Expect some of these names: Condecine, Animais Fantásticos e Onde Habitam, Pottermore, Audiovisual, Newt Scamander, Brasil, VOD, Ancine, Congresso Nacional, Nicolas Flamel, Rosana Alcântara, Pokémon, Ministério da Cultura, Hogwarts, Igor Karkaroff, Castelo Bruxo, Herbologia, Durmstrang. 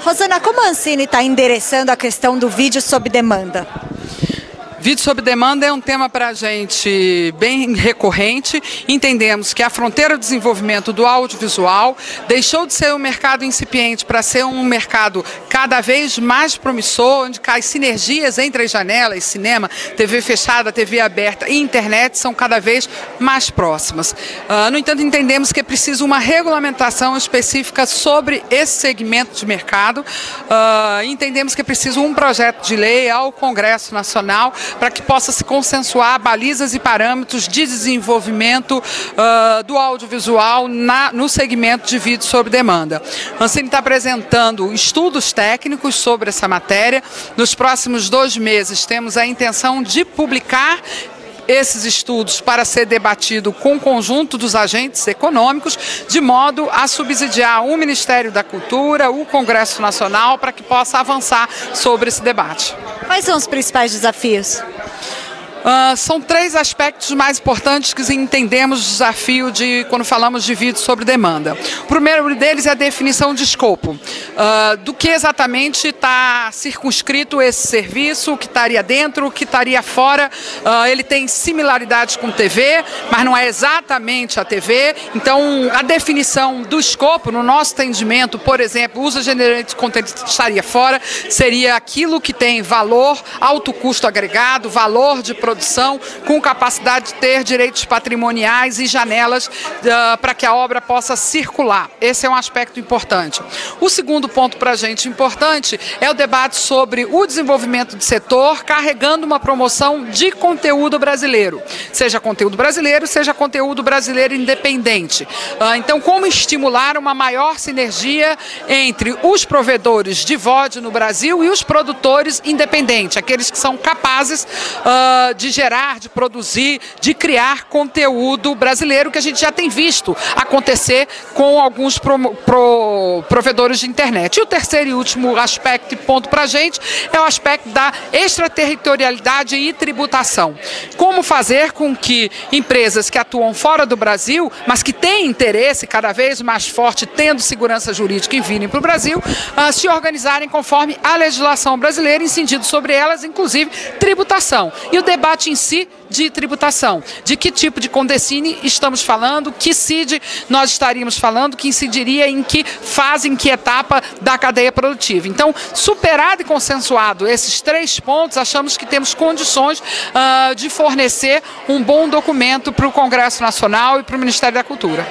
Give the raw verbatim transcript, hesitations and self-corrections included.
Rosana, como a Ancine está endereçando a questão do vídeo sob demanda? Vídeo sob demanda é um tema para a gente bem recorrente. Entendemos que a fronteira do desenvolvimento do audiovisual deixou de ser um mercado incipiente para ser um mercado cada vez mais promissor, onde as sinergias entre as janelas, cinema, T V fechada, T V aberta e internet são cada vez mais próximas. Uh, no entanto, entendemos que é preciso uma regulamentação específica sobre esse segmento de mercado. Uh, entendemos que é preciso um projeto de lei ao Congresso Nacional para que possa se consensuar balizas e parâmetros de desenvolvimento uh, do audiovisual na, no segmento de vídeo sob demanda. A Ancine está apresentando estudos técnicos sobre essa matéria. Nos próximos dois meses temos a intenção de publicar esses estudos para ser debatido com o conjunto dos agentes econômicos, de modo a subsidiar o Ministério da Cultura, o Congresso Nacional, para que possa avançar sobre esse debate. Quais são os principais desafios? Uh, são três aspectos mais importantes que entendemos o desafio de quando falamos de vídeo sob demanda. O primeiro deles é a definição de escopo. Uh, do que exatamente está circunscrito esse serviço, o que estaria dentro, o que estaria fora. Uh, ele tem similaridades com T V, mas não é exatamente a T V. Então, a definição do escopo, no nosso entendimento, por exemplo, uso generante de conteúdo estaria fora, seria aquilo que tem valor, alto custo agregado, valor de produção, produção, com capacidade de ter direitos patrimoniais e janelas uh, para que a obra possa circular. Esse é um aspecto importante. O segundo ponto para a gente importante é o debate sobre o desenvolvimento do setor, carregando uma promoção de conteúdo brasileiro. Seja conteúdo brasileiro, seja conteúdo brasileiro independente. Uh, então, como estimular uma maior sinergia entre os provedores de V O D no Brasil e os produtores independentes, aqueles que são capazes uh, de gerar, de produzir, de criar conteúdo brasileiro, que a gente já tem visto acontecer com alguns pro, pro, provedores de internet. E o terceiro e último aspecto e ponto para a gente é o aspecto da extraterritorialidade e tributação. Como fazer com que empresas que atuam fora do Brasil, mas que têm interesse cada vez mais forte, tendo segurança jurídica e virem para o Brasil, uh, se organizarem conforme a legislação brasileira, incidindo sobre elas, inclusive, tributação. E o debate em si de tributação, de que tipo de Condecine estamos falando, que C I D nós estaríamos falando, que incidiria em que fase, em que etapa da cadeia produtiva. Então, superado e consensuado esses três pontos, achamos que temos condições uh, de fornecer um bom documento para o Congresso Nacional e para o Ministério da Cultura.